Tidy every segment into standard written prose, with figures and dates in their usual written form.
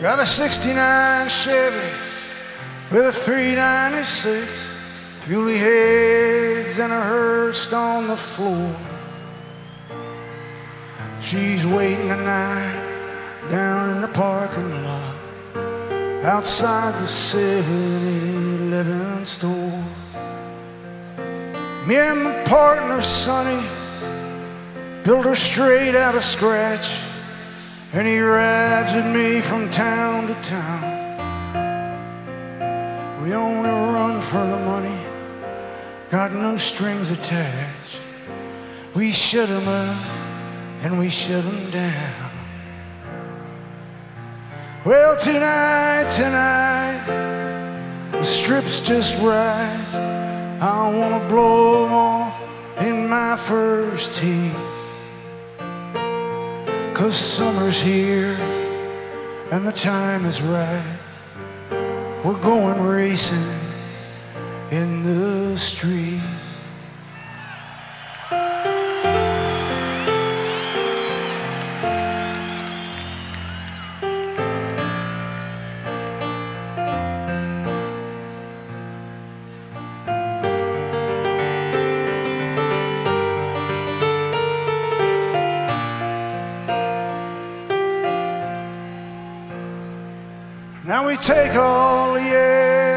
Got a 69 Chevy with a 396, muley heads and a hearse on the floor. She's waiting tonight down in the parking lot outside the 7-Eleven store. Me and my partner Sonny built her straight out of scratch, and he rides with me from town to town. We only run for the money, got no strings attached. We shut him up and we shut him down. Well, tonight, the strip's just right. I wanna blow 'em off in my first tee, 'cause summer's here and the time is right. We're going racing in the street. Now we take all the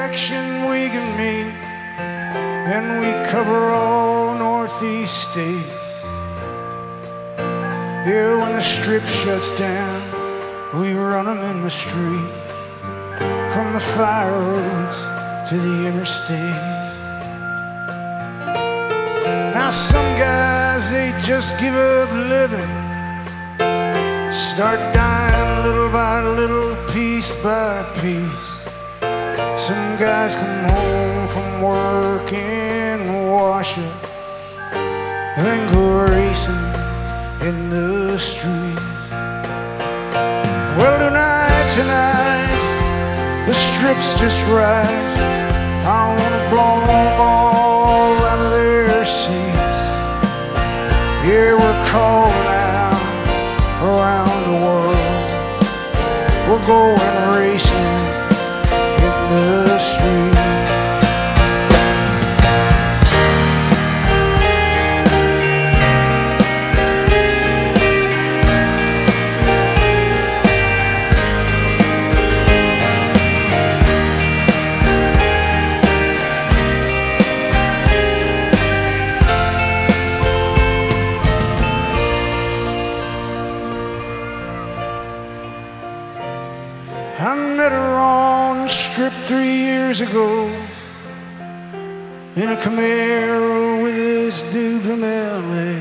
action we can meet, and we cover all Northeast states. Yeah, when the strip shuts down, we run 'em in the street, from the fire roads to the interstate. Now some guys, they just give up living, start dying little by little, piece by piece. Some guys come home from work and wash up, then go racing in the street. Well, tonight, the strip's just right. I wanna blow 'em all out of their seats. Yeah, we're calling out around the world. We're going racing in the street. I met her on the strip 3 years ago in a Camaro with this dude from L.A.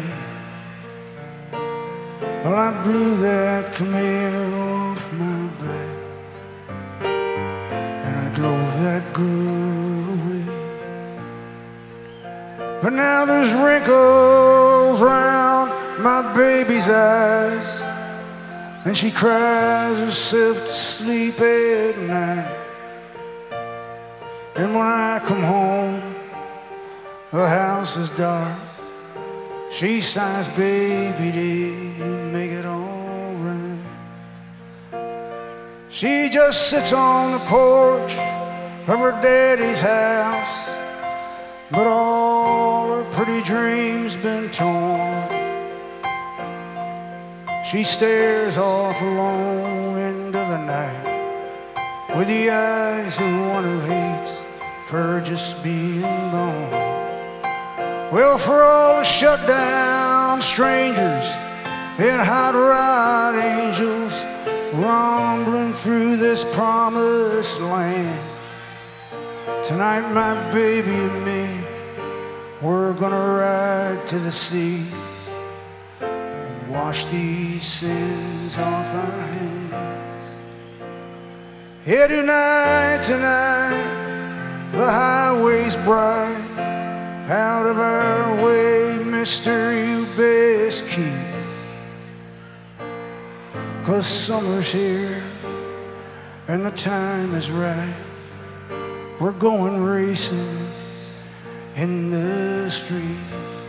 Well, I blew that Camaro off my back, and I drove that girl away. But now there's wrinkles round my baby's eyes, and she cries herself to sleep at night. And when I come home, the house is dark. She sighs, "Baby, did you make it all right?" She just sits on the porch of her daddy's house, but all her pretty dreams been torn. She stares off alone into the night with the eyes of one who hates for just being gone. Well, for all the shut-down strangers and hot rod angels rumbling through this promised land, tonight, my baby and me, we're gonna ride to the sea, wash these sins off our hands. Here tonight, the highway's bright. Out of our way, mister, you best keep, 'cause summer's here and the time is right. We're going racing in the street.